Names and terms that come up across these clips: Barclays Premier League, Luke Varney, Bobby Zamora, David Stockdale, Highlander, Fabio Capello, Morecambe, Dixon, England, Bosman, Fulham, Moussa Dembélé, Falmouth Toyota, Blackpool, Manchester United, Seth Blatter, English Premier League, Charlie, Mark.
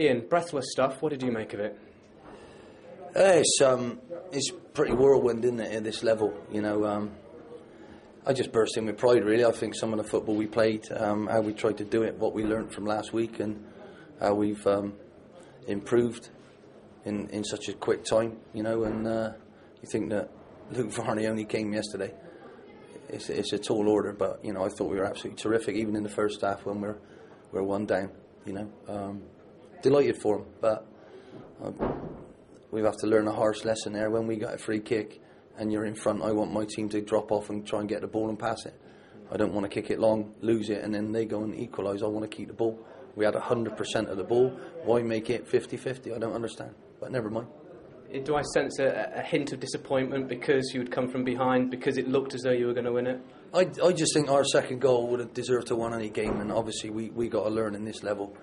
Ian, breathless stuff. What did you make of it? It's pretty whirlwind, isn't it, at this level? You know, I just burst in with pride, really. I think some of the football we played, how we tried to do it, what we learnt from last week, and how we've improved in such a quick time. You know, and you think that Luke Varney only came yesterday. It's a tall order, but you know, I thought we were absolutely terrific, even in the first half when we're one down. You know, delighted for him, but we have to learn a harsh lesson there. When we got a free kick and you're in front, I want my team to drop off and try and get the ball and pass it. I don't want to kick it long, lose it, and then they go and equalise. I want to keep the ball. We had 100% of the ball. Why make it 50-50? I don't understand, but never mind. Do I sense a hint of disappointment because you had come from behind, because it looked as though you were going to win it? I just think our second goal would have deserved to win any game, and obviously we got to learn in this level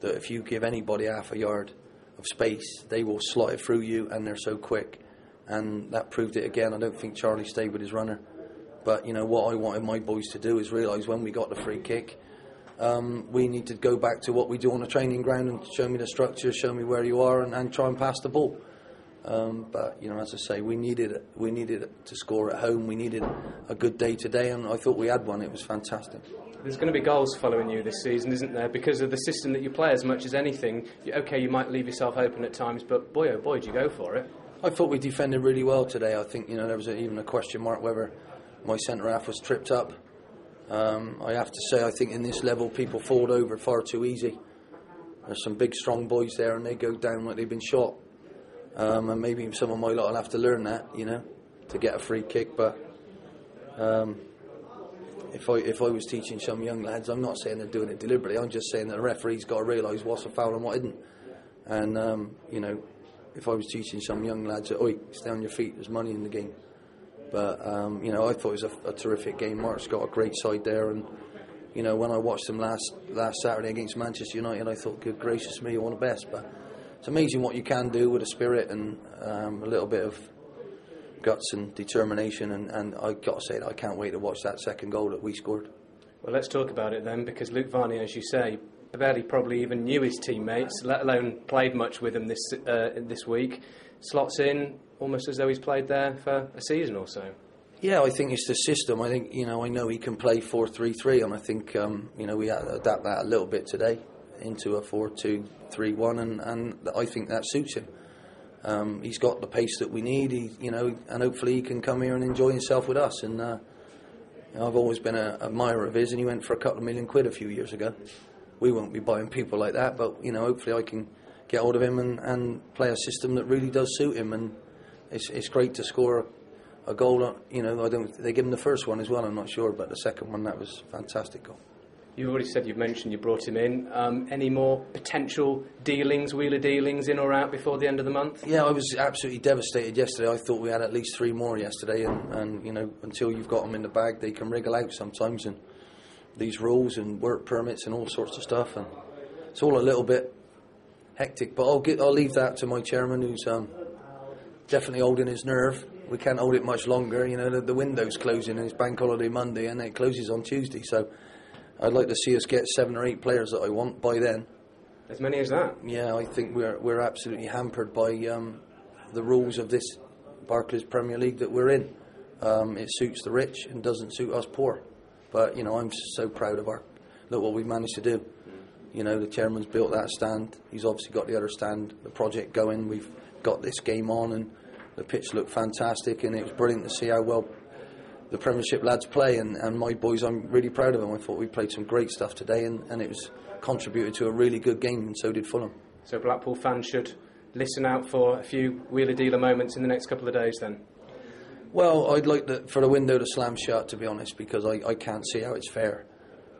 that if you give anybody half a yard of space, they will slot it through you, and they're so quick, and that proved it again. I don't think Charlie stayed with his runner, but you know what I wanted my boys to do is realise when we got the free kick, we need to go back to what we do on the training ground and show me the structure, show me where you are, and try and pass the ball. But you know, as I say, we needed to score at home. We needed a good day today, and I thought we had one. It was fantastic. There's going to be goals following you this season, isn't there? Because of the system that you play, as much as anything. Okay, you might leave yourself open at times, but boy, oh boy, did you go for it? I thought we defended really well today. I think you know there was even a question mark whether my centre half was tripped up. I have to say, I think in this level, people fall over far too easy. There's some big, strong boys there, and they go down like they've been shot. And maybe some of my lot will have to learn that, you know, to get a free kick. But if I was teaching some young lads, I'm not saying they're doing it deliberately. I'm just saying that the referee's got to realise what's a foul and what isn't. And you know, if I was teaching some young lads, oi, stay on your feet. There's money in the game. But you know, I thought it was a terrific game. Mark's got a great side there, and you know, when I watched him last Saturday against Manchester United, I thought, good gracious me, you're one of the best. But it's amazing what you can do with a spirit and a little bit of guts and determination, and I've got to say that I can't wait to watch that second goal that we scored. Well, let's talk about it then, because Luke Varney, as you say, barely probably even knew his teammates, let alone played much with them this week. Slots in almost as though he's played there for a season or so. Yeah, I think it's the system. I think, you know, I know he can play 4-3-3, and I think, you know, we had to adapt that a little bit today into a 4-2-3-1, and I think that suits him. He's got the pace that we need, you know, and hopefully he can come here and enjoy himself with us. And you know, I've always been an admirer of his, and he went for £2 million quid a few years ago. We won't be buying people like that, but you know, hopefully I can get hold of him and play a system that really does suit him. And it's great to score a goal. You know, they give him the first one as well. I'm not sure, but the second one, that was a fantastic goal. You've already said, you've mentioned you brought him in. Any more potential dealings, wheeler dealings, in or out before the end of the month? Yeah, I was absolutely devastated yesterday. I thought we had at least 3 more yesterday, and you know, until you've got them in the bag, they can wriggle out sometimes. And these rules and work permits and all sorts of stuff, and it's all a little bit hectic. But I'll leave that to my chairman, who's definitely holding his nerve. We can't hold it much longer. You know, the window's closing, and it's Bank Holiday Monday, and it closes on Tuesday. So I'd like to see us get 7 or 8 players that I want by then. As many as that? Yeah, I think we're absolutely hampered by the rules of this Barclays Premier League that we're in. It suits the rich and doesn't suit us poor. But you know, I'm so proud of look what we've managed to do. You know, the chairman's built that stand. He's obviously got the other stand, the project going. We've got this game on, and the pitch looked fantastic, and it was brilliant to see how well the Premiership lads play, and my boys, I'm really proud of them. I thought we played some great stuff today, and it was contributed to a really good game, and so did Fulham. So Blackpool fans should listen out for a few wheeler-dealer moments in the next couple of days then? Well, I'd like for the window to slam shut, to be honest, because I can't see how it's fair.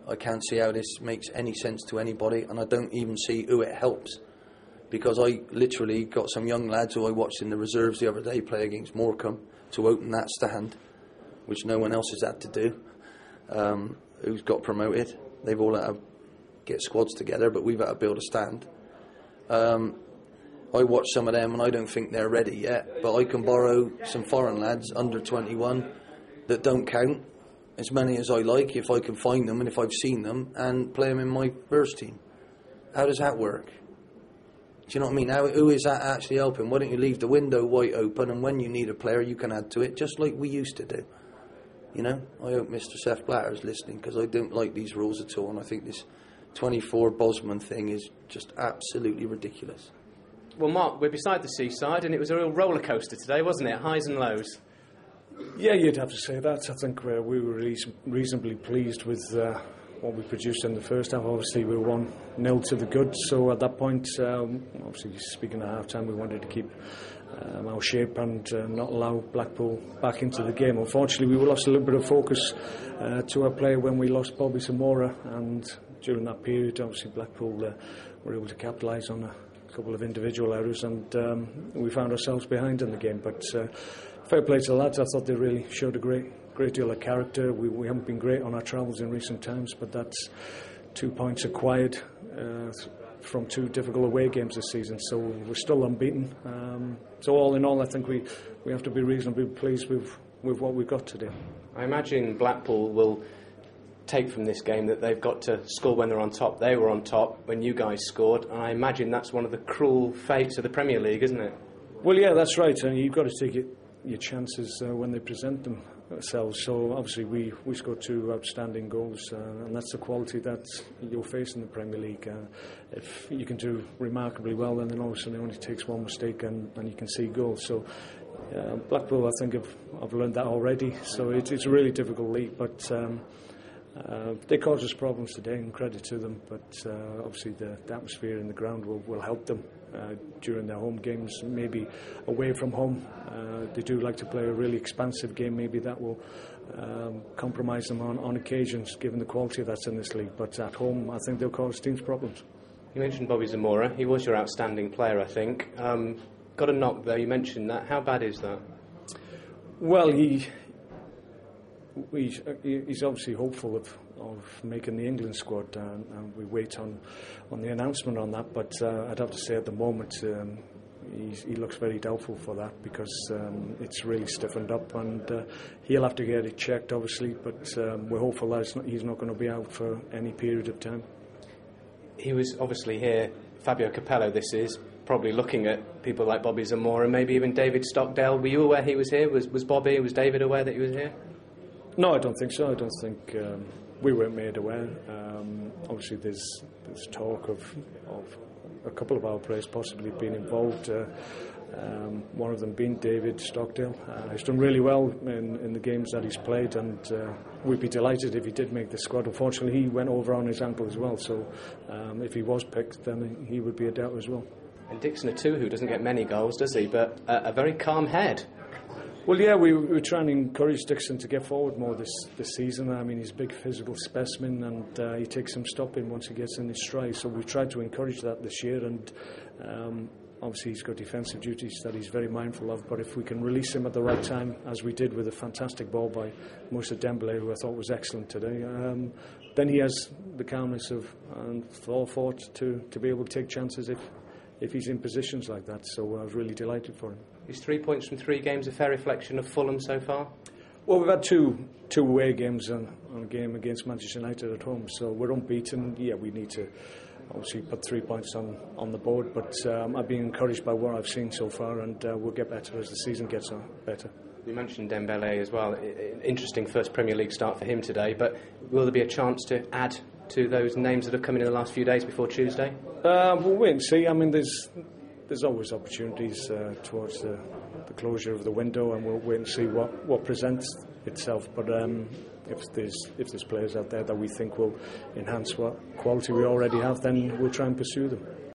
I can't see how this makes any sense to anybody, and I don't even see who it helps, because I literally got some young lads who I watched in the reserves the other day play against Morecambe to open that stand, which no one else has had to do, who's got promoted. They've all had to get squads together, but we've had to build a stand. I watch some of them, and I don't think they're ready yet, but I can borrow some foreign lads, under 21, that don't count, as many as I like, if I can find them and if I've seen them, and play them in my first team. How does that work? Do you know what I mean? Who is that actually helping? Why don't you leave the window wide open, and when you need a player, you can add to it, just like we used to do. You know, I hope Mr. Seth Blatter is listening, because I don't like these rules at all, and I think this 24 Bosman thing is just absolutely ridiculous. Well, Mark, we're beside the seaside, and it was a real roller coaster today, wasn't it? Highs and lows. Yeah, you'd have to say that. I think we were reasonably pleased with what we produced in the first half. Obviously, we were 1-0 to the good, so at that point, obviously, speaking at half-time, we wanted to keep our shape and not allow Blackpool back into the game. Unfortunately, we lost a little bit of focus to our player when we lost Bobby Zamora, and during that period, obviously, Blackpool were able to capitalise on a couple of individual errors, and we found ourselves behind in the game, but... fair play to the lads. I thought they really showed a great deal of character. We haven't been great on our travels in recent times, but that's 2 points acquired from two difficult away games this season, so we're still unbeaten. So all in all, I think we have to be reasonably pleased with what we've got today. I imagine Blackpool will take from this game that they've got to score when they're on top. They were on top when you guys scored, and I imagine that's one of the cruel fates of the Premier League, isn't it? Well, yeah, that's right, and you've got to take it your chances when they present themselves. So obviously we scored two outstanding goals, and that's the quality that you'll face in the Premier League. If you can do remarkably well, then all of a sudden it only takes one mistake and you can see goals. So Blackpool, I think, I've learned that already. So it's a really difficult league, but they caused us problems today, and credit to them. But obviously the atmosphere in the ground will help them. During their home games, maybe away from home, they do like to play a really expansive game. Maybe that will compromise them on occasions, given the quality that's in this league. But at home, I think they'll cause teams problems. You mentioned Bobby Zamora. He was your outstanding player, I think. Got a knock though. You mentioned that. How bad is that? Well, he's obviously hopeful of making the England squad, and we wait on the announcement on that, but I'd have to say at the moment he looks very doubtful for that, because it's really stiffened up, and he'll have to get it checked obviously, but we're hopeful that he's not going to be out for any period of time. He was obviously here, Fabio Capello this is, probably looking at people like Bobby Zamora, maybe even David Stockdale. Were you aware he was here? Was Bobby, was David aware that he was here? No, I don't think so. I don't think... we weren't made aware. Obviously, there's talk of a couple of our players possibly being involved. One of them being David Stockdale. He's done really well in the games that he's played, and we'd be delighted if he did make the squad. Unfortunately, he went over on his ankle as well, so if he was picked, then he would be a doubt as well. And Dixon Atuhu, who doesn't get many goals, does he? But a very calm head. Well, yeah, we were trying to encourage Dixon to get forward more this season. I mean, he's a big physical specimen, and he takes some stopping once he gets in his stride. So we've tried to encourage that this year, and obviously he's got defensive duties that he's very mindful of. But if we can release him at the right time, as we did with a fantastic ball by Moussa Dembélé, who I thought was excellent today, then he has the calmness and forethought to be able to take chances if he's in positions like that. So I was really delighted for him. Is 3 points from three games a fair reflection of Fulham so far? Well, we've had two away games and a game against Manchester United at home, so we're unbeaten. Yeah, we need to obviously put 3 points on the board, but I've been encouraged by what I've seen so far, and we'll get better as the season gets on better. You mentioned Dembélé as well. Interesting first Premier League start for him today, but will there be a chance to add to those names that have come in the last few days before Tuesday? We'll wait and see. I mean, there's always opportunities towards the closure of the window, and we'll wait and see what presents itself. But if there's players out there that we think will enhance what quality we already have, then we'll try and pursue them.